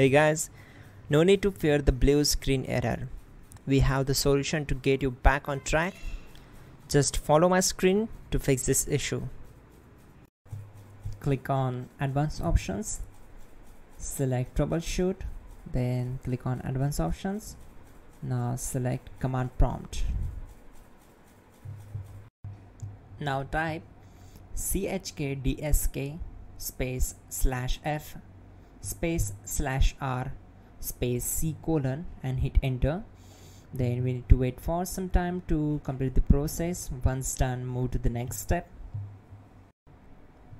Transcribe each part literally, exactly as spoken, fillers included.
Hey guys, no need to fear the blue screen error. We have the solution to get you back on track. Just follow my screen to fix this issue. Click on Advanced Options, select Troubleshoot, then click on Advanced Options. Now select Command Prompt. Now type chkdsk space slash f space slash r space c colon and hit enter. Then we need to wait for some time to complete the process. Once done, move to the next step.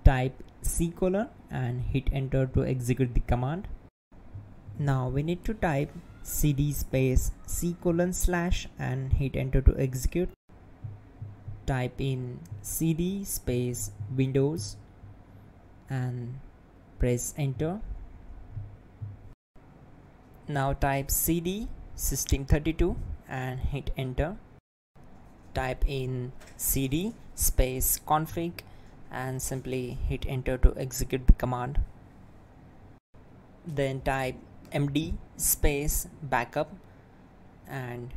Type c colon and hit enter to execute the command. Now we need to type cd space c colon slash and hit enter to execute. Type in cd space windows and press enter. Now type cd system thirty-two and hit enter. Type in cd space config and simply hit enter to execute the command. Then type md space backup and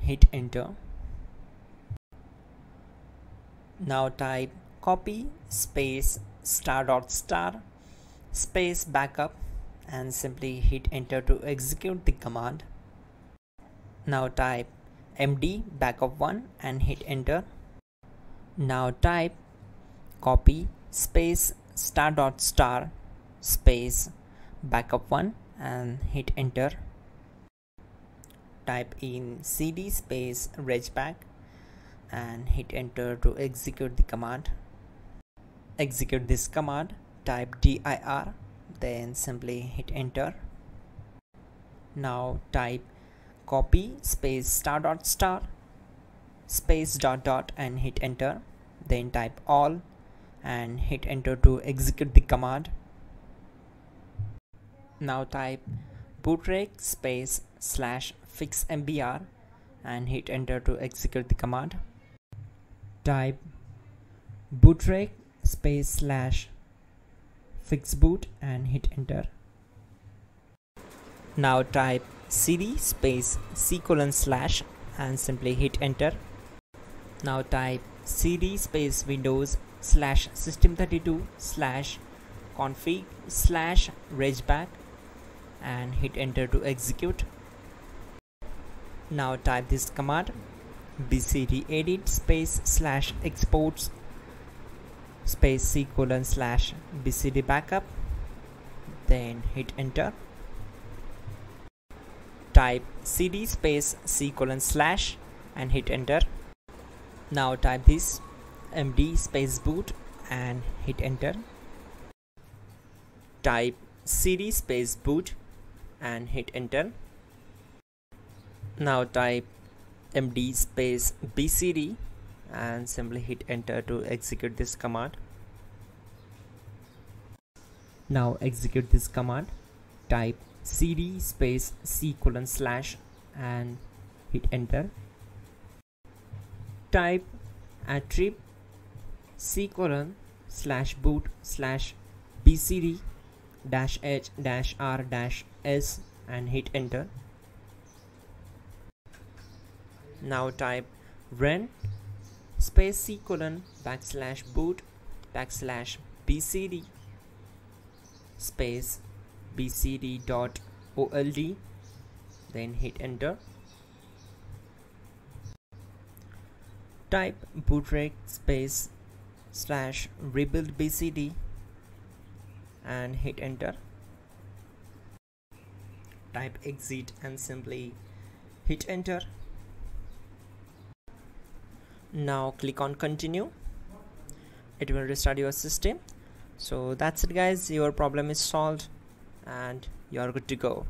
hit enter. Now type copy space star dot star space backup and simply hit enter to execute the command. Now type md backup one and hit enter. Now type copy space star dot star space backup one and hit enter. Type in cd space regback and hit enter to execute the command. Execute this command. Type dir, then simply hit enter. Now type copy space star dot star space dot dot and hit enter. Then type all and hit enter to execute the command. Now type bootrec space slash fix mbr and hit enter to execute the command. Type bootrec space slash fix boot and hit enter. Now type cd space c colon slash and simply hit enter. Now type cd space windows slash system thirty-two slash config slash regback and hit enter to execute. Now type this command bcdedit space slash exports space c colon slash bcd backup, then hit enter. Type cd space c colon slash and hit enter. Now type this md space boot and hit enter. Type cd space boot and hit enter. Now type md space bcd and simply hit enter to execute this command. Now execute this command. Type cd space c colon slash and hit enter. Type attrib c colon slash boot slash bcd dash h dash r dash s and hit enter. Now type ren space c colon backslash boot backslash bcd space bcd dot old, then hit enter. Type bootrec space slash rebuild bcd and hit enter. Type exit and simply hit enter. Now click on continue. It will restart your system. So that's it guys, your problem is solved and you are good to go.